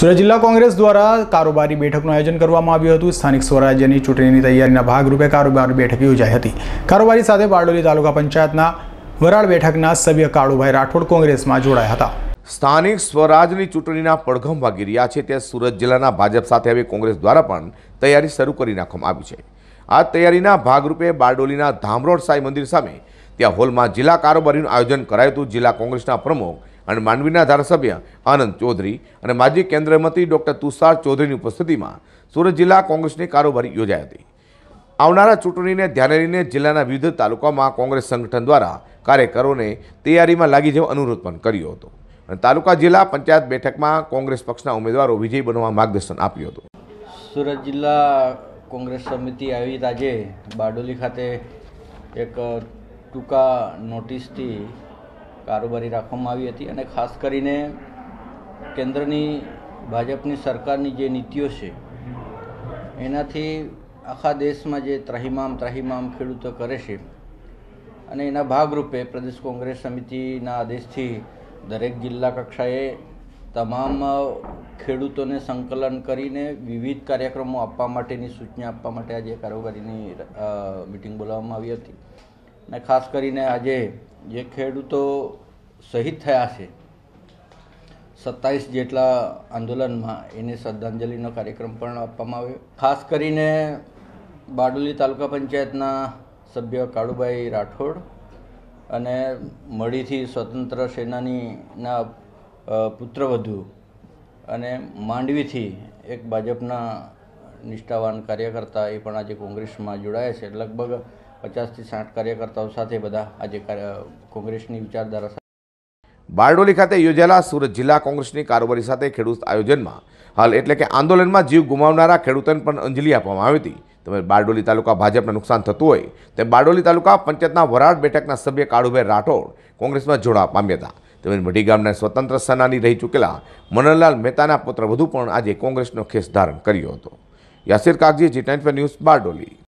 સુરત જિલ્લા કોંગ્રેસ દ્વારા કારોબારી બેઠકનું આયોજન કરવામાં આવ્યું હતું। સ્થાનિક સ્વરાજ્યની ચૂંટણીની તૈયારીના ભાગરૂપે કારોબારી બેઠક યોજાઈ હતી। કારોબારી સાથે બારડોલી તાલુકા પંચાયતના વરાળ બેઠકના સભ્ય કાળુભાઈ રાઠોડ કોંગ્રેસમાં જોડાયા હતા। સ્થાનિક સ્વરાજની ચૂંટણીના પડઘમ વાગી રહ્યા છે તે સુરત જિલ્લાના ભાજપ સાથે હવે કોંગ્રેસ દ્વારા પણ તૈયારી શરૂ કરી નાખવામાં આવી છે। આ તૈયારીના ભાગરૂપે બારડોલીના ધામરોડ સાંઈ મંદિર સામે ત્યાં હોલમાં જિલ્લા કારોબારીનું આયોજન કરાયું હતું। જિલ્લા કોંગ્રેસના પ્રમુખ અને માંડવીના ધારાસભ્ય આનંદ ચૌધરી અને માજી કેન્દ્રીય મંત્રી ડૉક્ટર તુષાર ચૌધરીની ઉપસ્થિતિમાં સુરત જિલ્લા કોંગ્રેસની કારોબારી યોજાઈ હતી। આવનારા ચૂંટણીને ધ્યાને લઈને જિલ્લાના વિવિધ તાલુકામાં કોંગ્રેસ સંગઠન દ્વારા કાર્યકરોને તૈયારીમાં લાગી જવા અનુરોધ પણ કર્યો હતો અને તાલુકા જિલ્લા પંચાયત બેઠકમાં કોંગ્રેસ પક્ષના ઉમેદવારો વિજયી બનવા માર્ગદર્શન આપ્યું હતું। સુરત જિલ્લા કોંગ્રેસ સમિતિ આયોજિત આજે બારડોલી ખાતે એક ટૂંકા નોટિસથી કારોબારી રાખવામાં આવી હતી અને ખાસ કરીને કેન્દ્રની ભાજપની સરકારની જે નીતિઓ છે એનાથી આખા દેશમાં જે ત્રાહિમામ ખેડૂતો કરે છે અને એના ભાગરૂપે પ્રદેશ કોંગ્રેસ સમિતિના આદેશથી દરેક જિલ્લા કક્ષાએ તમામ ખેડૂતોને સંકલન કરીને વિવિધ કાર્યક્રમો આપવા માટેની સૂચના આપવા માટે આજે કારોબારીની મિટિંગ બોલાવવામાં આવી હતી અને ખાસ કરીને આજે જે ખેડૂતો શહીદ થયા છે 27 જેટલા આંદોલનમાં એને શ્રદ્ધાંજલિનો કાર્યક્રમ પણ આપવામાં આવ્યો। ખાસ કરીને બારડોલી તાલુકા પંચાયતના સભ્ય કાળુભાઈ રાઠોડ અને મળીથી સ્વતંત્ર સેનાનીના પુત્રવધુ અને માંડવીથી એક ભાજપના નિષ્ઠાવાન કાર્યકર્તા એ પણ આજે કોંગ્રેસમાં જોડાયા છે। લગભગ 50 થી 60 કાર્યકર્તાઓ સાથે બધા આજે કોંગ્રેસની વિચારધારા બારડોલી ખાતે યોજાયેલા સુરત જિલ્લા કોંગ્રેસની કારોબારી સાથે ખેડૂત આયોજનમાં હાલ એટલે કે આંદોલનમાં જીવ ગુમાવનારા ખેડૂતોને પણ અંજલિ આપવામાં આવી હતી। તેમજ બારડોલી તાલુકા ભાજપને નુકસાન થતું હોય તેમ બારડોલી તાલુકા પંચાયતના વરાળ બેઠકના સભ્ય કાળુભાઈ રાઠોડ કોંગ્રેસમાં જોડાવા પામ્યા હતા। તેમજ મઢી ગામના સ્વતંત્ર સેનાની રહી ચૂકેલા મનનલાલ મહેતાના પુત્રવધુ પણ આજે કોંગ્રેસનો ખેસ ધારણ કર્યો હતો। Yasir Kagzi, G 10 news, Bardoli.